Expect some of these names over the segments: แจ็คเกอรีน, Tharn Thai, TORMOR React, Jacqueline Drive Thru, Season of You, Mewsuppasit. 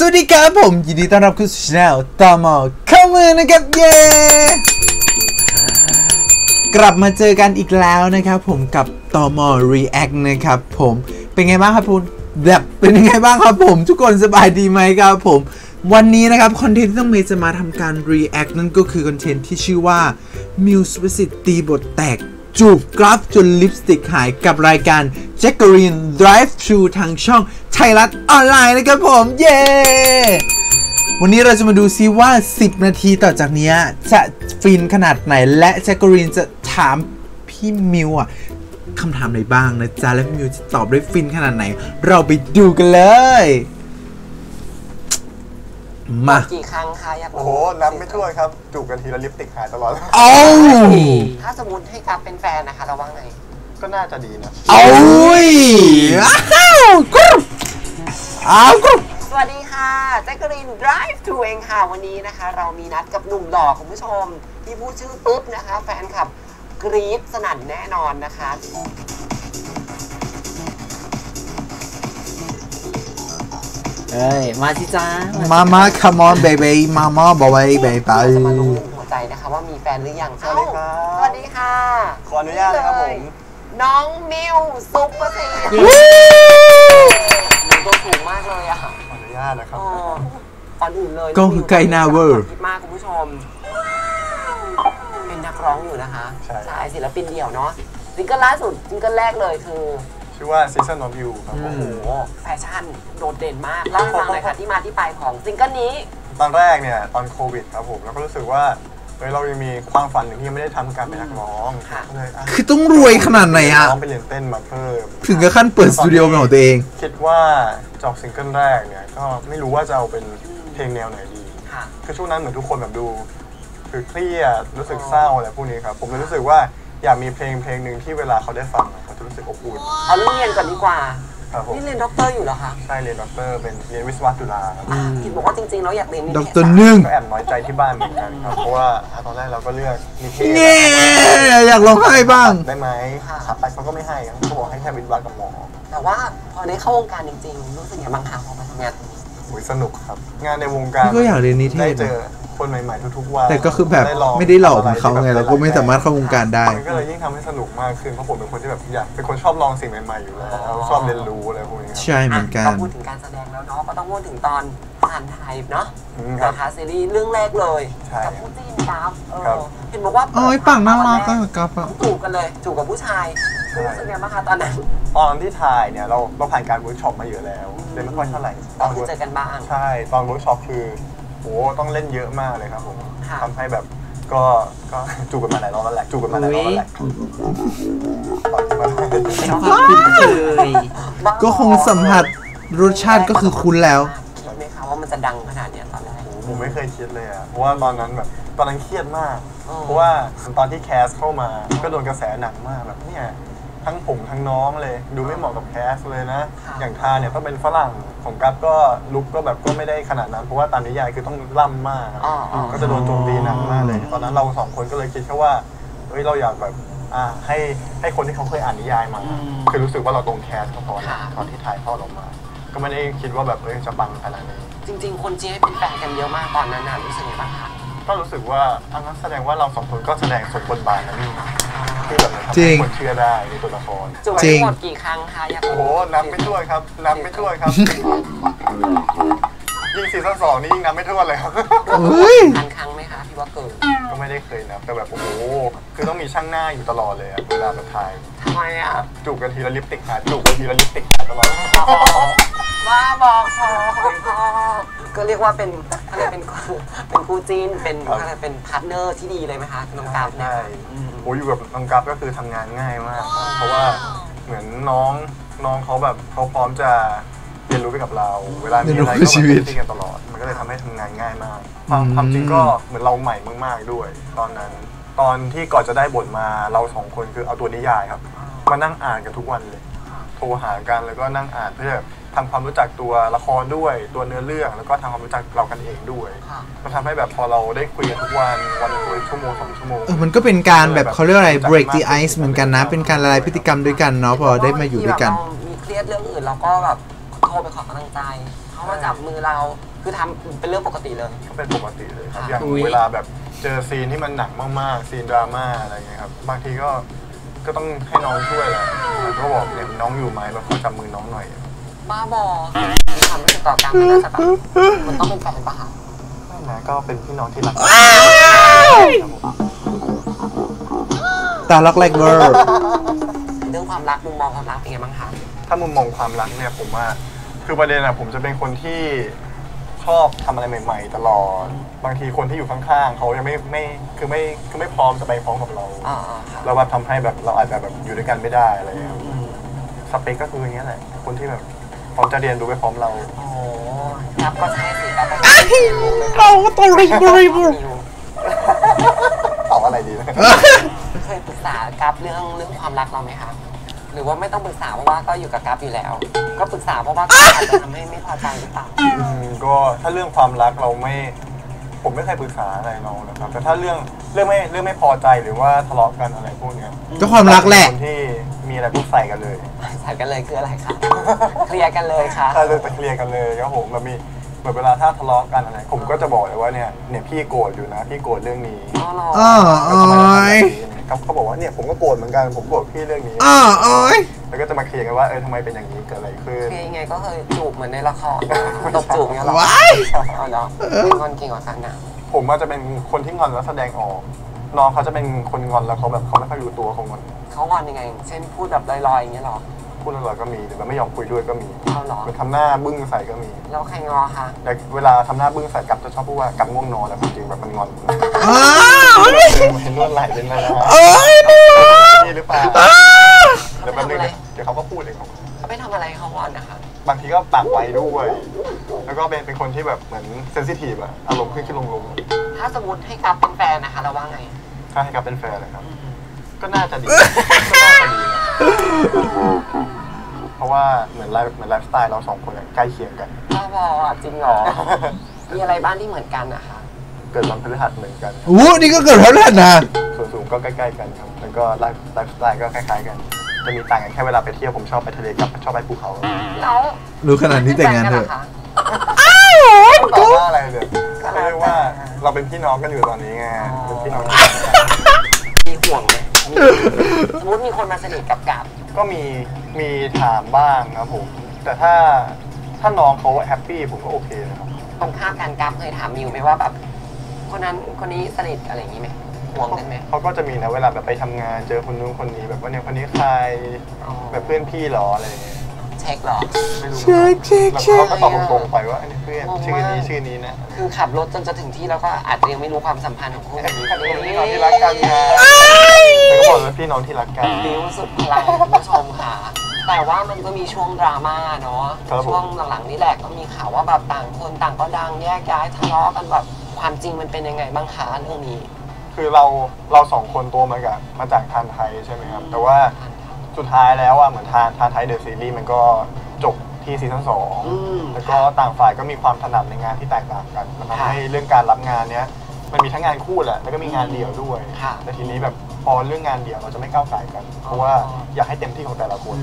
สวัสดีครับผมยินดีต้อนรับคุณสู่ช่องTORMORเข้ามือนะครับเย้กลับมาเจอกันอีกแล้วนะครับผมกับTORMOR React นะครับผมเป็นไงบ้างครับคุณแบบเป็นยังไงบ้างครับผมทุกคนสบายดีไหมครับผมวันนี้นะครับคอนเทนต์ที่ต้องเมย์จะมาทำการ React นั่นก็คือคอนเทนต์ที่ชื่อว่ามิวส์วิสิตตีบทแตกจูบกราฟจนลิปสติกหายกับรายการ แจ็คเกอรีน Drive Thru ทางช่องไทยรัฐออนไลน์นะครับผมเย้ วันนี้เราจะมาดูซิว่า10 นาทีต่อจากนี้จะฟินขนาดไหนและแจ็คเกอรีนจะถามพี่มิวอะคำถามไหนบ้างนะจ๊ะและพี่มิวจะตอบได้ฟินขนาดไหนเราไปดูกันเลยมากี่ครั้งคะอยากโอ้โหนับไม่ถ้วนครับจูบกันทีละลิปสติกหายตลอดเอ้าถ้าสมมติให้กราฟเป็นแฟนนะคะระวังหน่อยก็น่าจะดีนะเอ้ยอ้าวกุ๊บอ้าวกุ๊บสวัสดีค่ะแจ็คเกอรีน Drive Thru เองค่ะวันนี้นะคะเรามีนัดกับหนุ่มหล่อคุณผู้ชมที่พูดชื่อปุ๊บนะคะแฟนคลับกรี๊ดสนั่นแน่นอนนะคะเอ้ยมาสิจ้ามา come on baby มาบอกไว้ baby ไปจะมาลงหัวใจนะคะว่ามีแฟนหรือยังสวัสดีค่ะสวัสดีค่ะขออนุญาตนะครับผมน้องมิวซุปเปอร์เซนตัวสูงมากเลยอะขออนุญาตนะครับก่อนอื่นเลยก็คือไกนาเวอร์คิดมากคุณผู้ชมเป็นนักร้องอยู่นะคะสายศิลปินเดี่ยวเนาะซิงเกิลล่าสุดซิงเกิลแรกเลยคือชื่อว่า Season of You ครับโอ้โหแฟชั่นโดดเด่นมากเล่าให้ฟังหน่อยค่ะที่มาที่ไปของซิงเกิลนี้ตอนแรกเนี่ยตอนโควิดครับผมแล้วก็รู้สึกว่าเรายังมีความฝันหนึ่งที่ไม่ได้ทำการเป็นนักร้องคือต้องรวยขนาดไหนอะต้องไปเรียนเต้นมาเพิ่มถึงกับขั้นเปิดสตูดิโอของตัวเองคิดว่าจอกซิงเกิลแรกเนี่ยก็ไม่รู้ว่าจะเอาเป็นเพลงแนวไหนดีคือช่วงนั้นเหมือนทุกคนแบบดูคือเครียดรู้สึกเศร้าอะไรพวกนี้ครับผมเลยรู้สึกว่าอยากมีเพลงหนึ่งที่เวลาเขาได้ฟังเขาจะรู้สึกอบอุ่นเอาเรื่องเรียนก่อนดีกว่านี่เรียนด็อกเตอร์อยู่เหรอคะใช่เรียนด็อกเตอร์เป็นเรียนวิศวะจุฬาครับคิดบอกว่าจริงๆแล้วอยากเรียนนิเทศด็อกเตอร์หนึ่งก็แอบน้อยใจที่บ้านเหมือนกันครับเพราะว่าตอนแรกเราก็เลือกนิเทศอยากลองให้บ้างได้ไหมขับไปเขาก็ไม่ให้เขาบอกให้แค่วิศวะกับหมอแต่ว่าพอได้เข้าวงการจริงๆรู้สึกอย่างบางครั้งพอมาทำงานสนุกครับงานในวงการก็อยากเรียนนิเทศได้เจอคนใหม่ๆทุกๆวันแต่ก็คือแบบไม่ได้หลอกเขาไงเราก็ไม่สามารถเข้าวงการได้ก็เลยยิ่งทำให้สนุกมากขึ้นเพราะผมเป็นคนที่แบบอยากเป็นคนชอบลองสิ่งใหม่ๆอยู่แล้วชอบเรียนรู้อะไรพวกนี้ใช่เหมือนกันพูดถึงการแสดงแล้วเนาะก็ต้องพูดถึงตอนผ่านไทยเนาะนะคะซีรีส์เรื่องแรกเลยกับผู้จิ้นครับเห็นบอกว่าโอ้ยปังน่ารักกับจูบกันเลยจูบกับผู้ชายรู้สึกยังไงบ้างคะตอนนั้นตอนที่ถ่ายเนี่ยเราผ่านการเวิร์กช็อปมาเยอะแล้วเลยไม่ค่อยเท่าไหร่ตอนเจอกันบ้างใช่ตอนเวิร์กช็อปคือโอ้ต้องเล่นเยอะมากเลยครับผมทำให้แบบก็จูบกันมาหลายรอบแล้วแหละจูบกันมาหลายรอบแล้วแหละก็คงสัมผัสรสชาติก็คือคุ้นแล้วคิดไหมคะว่ามันจะดังขนาดนี้ตอนแรกผมไม่เคยคิดเลยอะเพราะว่าตอนนั้นเครียดมากเพราะว่าตอนที่แคสเข้ามาก็โดนกระแสหนักมากแบบเนี่ยทั้งผมทั้งน้องเลยดูไม่เหมาะกับแคสเลยนะอย่างทาเนี่ยต้องเป็นฝรั่งของกัปก็ลุกก็แบบก็ไม่ได้ขนาดนั้นเพราะว่าตามนิยายคือต้องล่ำมากก็จะโดนโจมตีหนักมากเลยตอนนั้นเราสองคนก็เลยคิดแค่ว่าเฮ้ยเราอยากแบบให้คนที่เขาเคยอ่านนิยายมาคือรู้สึกว่าเราตรงแคสก็พอตอนที่ถ่ายทอดออกมาก็ไม่ได้คิดว่าแบบจะบังขนาดนี้จริงๆคนเจี๊ยบเป็นแฟนกันเยอะมากตอนนั้นรู้สึกยังไงบ้างคะก็รู้สึกว่าอันนั้นแสดงว่าเราสองคนก็แสดงสมบทบาทนะนี่ที่แบบจริงเชื่อได้ในตัวละครจริงหมดกี่ครั้งคะอยากโอ้โหนับไม่ถ้วนครับนับไม่ถ้วนครับยิ่งซีซั่น 2นี่ยิ่งนับไม่ถ้วนเลยครับครั้งไหมคะพี่ว่าเกินก็ไม่ได้เคยนับแต่แบบโอ้โหคือต้องมีช่างหน้าอยู่ตลอดเลยเวลามาถ่ายทำไมอ่ะจูบกันทีละลิปสติกหายจูบกันทีละลิปสติกหายตลอดว่าบอกก็เรียกว่าเป็นอะไรเป็นคู่จีนเป็นอะไรเป็นพาร์ทเนอร์ที่ดีเลยไหมคะน้องกัปได้โอ้อยู่กับน้องกัปก็คือทำงานง่ายมากเพราะว่าเหมือนน้องเขาแบบเขาพร้อมจะเรียนรู้ไปกับเราเวลามีอะไรก็มาคุยกันตลอดมันก็เลยทำให้ทำงานง่ายมากความจริงก็เหมือนเราใหม่มากๆด้วยตอนนั้นตอนที่ก่อนจะได้บทมาเราสองคนคือเอาตัวนิยายครับมานั่งอ่านกันทุกวันเลยโทรหากันแล้วก็นั่งอ่านเพื่อทำความรู้จักตัวละครด้วยตัวเนื้อเรื่องแล้วก็ทำความรู้จักเรากันเองด้วยมันทำให้แบบพอเราได้คุยกันทุกวันละ1 ชั่วโมง 2 ชั่วโมงมันก็เป็นการแบบเขาเรียกอะไร break the ice เหมือนกันนะเป็นการละลายพฤติกรรมด้วยกันเนาะพอได้มาอยู่ด้วยกันมีเครียดเรื่องอื่นเราก็แบบโทรไปขอกำลังใจ เขามาจับมือเราคือทำเป็นเรื่องปกติเลยก็เป็นปกติเลยครับอย่างเวลาแบบเจอซีนที่มันหนักมากๆซีนดราม่าอะไรเงี้ยครับบางทีก็ต้องให้น้องช่วยแหละก็บอกเนี่ยน้องอยู่ไหมเราขอจับมือน้องหน่อยบ้าบอทำติดต่อกันไม่ได้สักครั้งมันต้องเป็นแฟนป่ะคะไม่นะก็เป็นพี่น้องที่รักตาลักไลค์เวอร์เรื่องความรักมุมมองความรักเป็นไงบ้างคะถ้ามุมมองความรักเนี่ยผมว่าคือประเด็นอะผมจะเป็นคนที่ชอบทำอะไรใหม่ๆตลอดบางทีคนที่อยู่ข้างๆเขายังไม่พร้อมจะไปพร้อมกับเราเราแบบทำให้แบบเราอาจจะแบบอยู่ด้วยกันไม่ได้อะไรสเปคก็คืออย่างนี้แหละคนที่แบบพร้อมจะเรียนรู้ไปพร้อมเราโอ้ครับก็ใช่สิครับเราก็ต้องเรียนรู้ตอบอะไรดีนะเคยปรึกษากับเรื่องความรักเราไหมคะหรือว่าไม่ต้องปรึกษาเพราะว่าก็อยู่กับกราฟอยู่แล้วก็ปรึกษาเพราะว่าก็อาจจะทำให้ไม่พอใจหรือเปล่าก็ถ้าเรื่องความรักผมไม่เคยปรึกษาอะไรน้องนะครับแต่ถ้าเรื่องไม่พอใจหรือว่าทะเลาะกันอะไรพวกนี้ก็ความรักแหละคนที่มีอะไรก็ใส่กันเลยใส่กันเลยคืออะไรคะเคลียร์กันเลยค่ะใช่เลยเคลียร์กันเลยครับผมแบบมีแบบเวลาถ้าทะเลาะกันอะไรผมก็จะบอกเลยว่าเนี่ยพี่โกรธอยู่นะพี่โกรธเรื่องนี้เขาบอกว่าเนี่ยผมก็โกรธเหมือนกันผมโกรธพี่เรื่องนี้แล้วก็จะมาเคลียร์กันว่าทำไมเป็นอย่างนี้เกิดอะไรขึ้นเคลียร์ยังไงก็เคยจูบเหมือนในละครตบจูบเงี้ยหรอเอาเนาะงอนเก่งกว่ากันนะผมว่าจะเป็นคนที่งอนแล้วแสดงออกน้องเขาจะเป็นคนงอนแล้วเขาแบบเขาไม่ค่อยรู้ตัวเขางอนยังไงเช่นพูดแบบลอยๆอย่างเงี้ยหรอพูดลอยๆก็มีหรือแบบไม่ยอมคุยด้วยก็มีทำหน้าบึ้งใส่ก็มีแล้วใครงอคะแต่เวลาทำหน้าบึ้งใส่กลับจะชอบพูดว่ากลับง่วงนอนแล้วจริงแบบมันงอนเห็นนวดไหลเป็นมาแล้วนี่หรือเปล่าเดี๋ยวแป๊บนึงเดี๋ยวเขาก็พูดเองเขาไม่ทำอะไรเขางอนนะคะบางทีก็ปากไวด้วยแล้วก็เป็นคนที่แบบเหมือนเซนซิทีฟอะอารมณ์ขึ้นลงถ้าสมมติให้กลับเป็นแฟนนะคะเราว่าไงถ้าให้กลับเป็นแฟนเลยครับก็น่าจะดีเพราะว่าเหมือนไลฟ์สไตล์เราสองคนใกล้เคียงกันบ้าบอจริงหรอมีอะไรบ้างที่เหมือนกันนะคะเกิดวันพฤหัสเหมือนกันอู้นี่ก็เกิดวันพฤหัสนะส่วนสูงก็ใกล้ๆกันครับแล้วก็ไลฟ์สไตล์ก็คล้ายๆกันจะมีต่างกันแค่เวลาไปเที่ยวผมชอบไปทะเลกับชอบไปภูเขาแล้วรู้ขนาดนี้แต่งงานเถอะตอบว่าอะไรเนี่ยก็เรียกว่าเราเป็นพี่น้องกันอยู่ตอนนี้ไงเป็นพี่น้องมีห่วงไหมสมมติมีคนมาสนิทกับกราฟก็มีถามบ้างนะผมแต่ถ้าน้องเขาแฮปปี้ผมก็โอเคนะครับตรงข้ามกันกราฟเคยถามมิวไหมว่าแบบคนนั้นคนนี้สนิทอะไรอย่างนี้ไหมห่วงกันไหมเขาก็จะมีนะเวลาแบบไปทำงานเจอคนนู้นคนนี้แบบว่าเนี่ยคนนี้ใครแบบเพื่อนพี่หรออะไรอย่างเงี้ยเช็คหรอไม่รู้แล้วก็ตอบตรงๆไปว่าอันนี้เพื่อนชื่อนี้นะคือขับรถจนจะถึงที่แล้วก็อาจจะยังไม่รู้ความสัมพันธ์ของคู่นี้กับพี่น้องที่รักกันนะแต่ก็บอกว่าพี่น้องที่รักกันดีสุดพลังคุณผู้ชมค่ะแต่ว่ามันก็มีช่วงดราม่าเนาะช่วงหลังๆนี่แหละก็มีข่าวว่าแบบต่างคนต่างก็ดังแยกย้ายทะเลาะกันแบบความจริงมันเป็นยังไงบ้างคะเรื่องนี้คือเราสองคนตัวมาจากทานไทยใช่ไหมครับแต่ว่าสุดท้ายแล้วว่าเหมือนทานไทยเดอะซีรีส์มันก็จบที่ซีซั่น 2แล้วก็ต่างฝ่ายก็มีความถนัดในงานที่แตกต่างกันมันทำให้เรื่องการรับงานเนี้ยมันมีทั้งงานคู่แหละแล้วก็มีงานเดี่ยวด้วยแต่ทีนี้แบบพอเรื่องงานเดี่ยวเราจะไม่ก้าวไกลกันเพราะว่าอยากให้เต็มที่ของแต่ละคน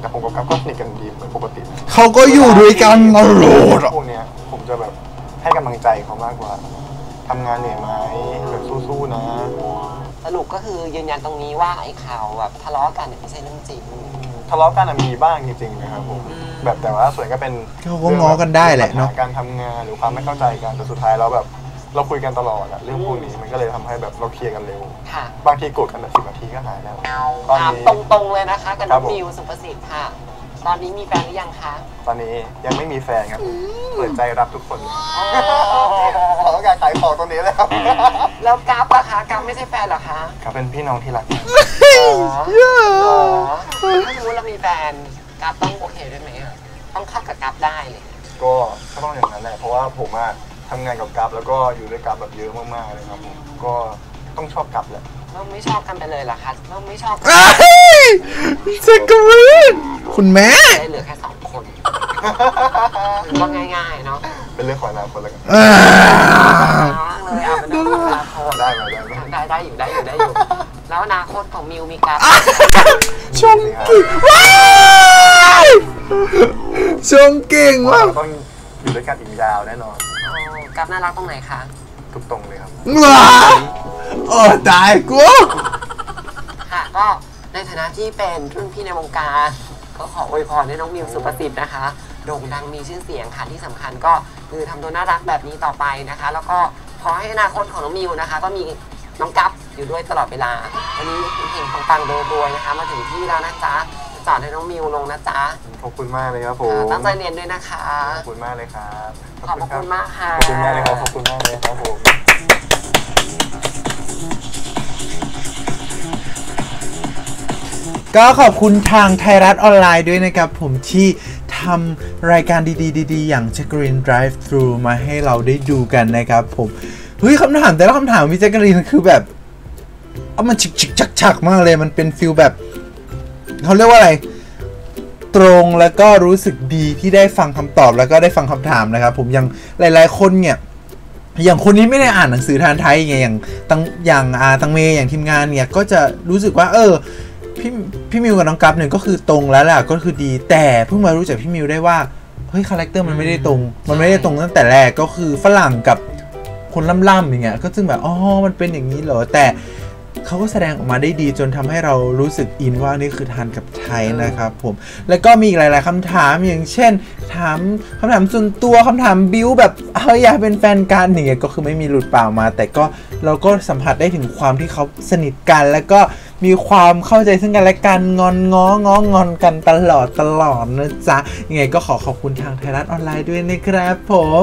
แต่ผมกับกราฟก็สนิทกันดีเหมือนปกติเขาก็อยู่ด้วยกันตลอดพวกเนี้ยผมจะแบบให้กำลังใจเขามากกว่าทำงานเหนื่อยไหมแบบสู้ๆนะสรุปก็คือยืนยันตรงนี้ว่าไอ้ข่าวแบบทะเลาะกันไม่ใช่เรื่องจริงทะเลาะกันมีบ้างจริงๆนะครับผมแบบแต่ว่าส่วนก็เป็นเรื่องงอกันได้แหละเนาะการทำงานหรือความไม่เข้าใจกันแต่สุดท้ายเราแบบเราคุยกันตลอดอะเรื่องพวกนี้มันก็เลยทำให้แบบเราเคลียร์กันเร็วบางทีโกรธกันแบบ10 นาทีก็หายแล้วตอนนี้ตรงๆเลยนะคะกับน้องมิวสุภสิทธิ์ค่ะตอนนี้มีแฟนหรือยังคะตอนนี้ยังไม่มีแฟนครับเปิดใจรับทุกคนขอต้องการขายของตรงนี้เลยครับแล้วกราฟล่ะคะกราฟไม่ใช่แฟนหรอคะกราฟเป็นพี่น้องที่รักถ้ารู้เรามีแฟนกราฟต้องโอเคด้วยไหมต้องเข้ากับกราฟได้เลยก็ต้องอย่างนั้นแหละเพราะว่าผมทำงานกับกราฟแล้วก็อยู่ด้วยกราฟแบบเยอะมากๆเลยครับผมก็ต้องชอบกราฟแหละเราไม่ชอบกันไปเลยล่ะคะเราไม่ชอบแจ็คเกอรีนคุณแม่ได้เหลือแค่2 คนก็ง่ายๆเนาะเป็นเรื่องของอนาคตแล้วกันเลยเอาเป็นเรื่องของอนาคตได้อยู่แล้วอนาคตของมิวมีการชงเก่งมากต้อง อยู่ด้วยกันอีกยาวแน่นอนกราฟน่ารักตรงไหนคะทุกตรงเลยครับโอ้ตายกูค่ะก็ในฐานะที่เป็นรุ่นพี่ในวงการก็ขออวยพรให้น้องมิวสุประสิทธิ์นะคะโด่งดังมีชื่อเสียงค่ะที่สำคัญก็คือทำตัวน่ารักแบบนี้ต่อไปนะคะแล้วก็ขอให้อนาคตของน้องมิวนะคะก็มีน้องกัฟอยู่ด้วยตลอดเวลาวันนี้เพลงปังๆรวยๆนะคะมาถึงที่แล้วนะจ๊ะจอดให้น้องมิวลงนะจ๊ะขอบคุณมากเลยครับผมตั้งใจเรียนด้วยนะคะขอบคุณมากเลยครับขอบคุณมากค่ะขอบคุณมากเลยครับขอบคุณมากเลยครับผมก็ขอบคุณทางไทยรัฐออนไลน์ด้วยนะครับผมที่ทำรายการดีๆอย่าง แจ็คเกอรีน Drive Through มาให้เราได้ดูกันนะครับผมเฮ้ยคำถามแต่ละคำถามพี่แจ็คเกอรีนคือแบบเอามันฉิกๆฉักๆมากเลยมันเป็นฟิลแบบเขาเรียกว่าอะไรตรงแล้วก็รู้สึกดีที่ได้ฟังคำตอบแล้วก็ได้ฟังคำถามนะครับผมยังหลายๆคนเนี่ยอย่างคนนี้ไม่ได้อ่านหนังสือทานไทยไงอย่างตังเมย์อย่างทีมงานเนี่ยก็จะรู้สึกว่าพี่มิวกับน้องกัฟเนี่ยก็คือตรงแล้วล่ะก็คือดีแต่เพิ่งมารู้จักพี่มิวได้ว่าเฮ้ยคาแรคเตอร์มันไม่ได้ตรงตั้งแต่แรกก็คือฝรั่งกับคนล่ำๆอย่างเงี้ยก็ซึ่งแบบอ๋อมันเป็นอย่างนี้เหรอแต่เขาก็แสดงออกมาได้ดีจนทำให้เรารู้สึกอินว่านี่คือทานกับไทยนะครับผมแล้วก็มีอีกหลายๆคำถามอย่างเช่นถามคำถามส่วนตัวคำถามบิวแบบอยากเป็นแฟนกันเนี่ยก็คือไม่มีหลุดเปล่ามาแต่ก็เราก็สัมผัสได้ถึงความที่เขาสนิทกันแล้วก็มีความเข้าใจซึ่งกันและกันงอนง้อกันตลอดนะจ๊ะยังไงก็ขอขอบคุณทางไทยรัฐออนไลน์ด้วยนะครับผม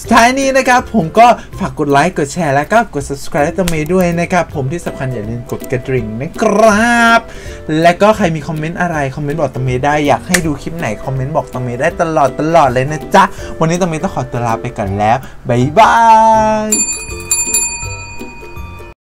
สุดท้ายนี้นะครับผมก็ฝากกดไลค์กดแชร์แล้วก็กด subscribe ตัวเมย์ด้วยนะครับผมที่สำคัญอย่าลืมกดกระดิ่งนะครับและก็ใครมีคอมเมนต์อะไรคอมเมนต์บอกตัวเมย์ได้อยากให้ดูคลิปไหนคอมเมนต์บอกตัวเมย์ได้ตลอดเลยนะจ๊ะวันนี้ตัวเมย์ต้องขอตัวลาไปก่อนแล้วบ๊ายบาย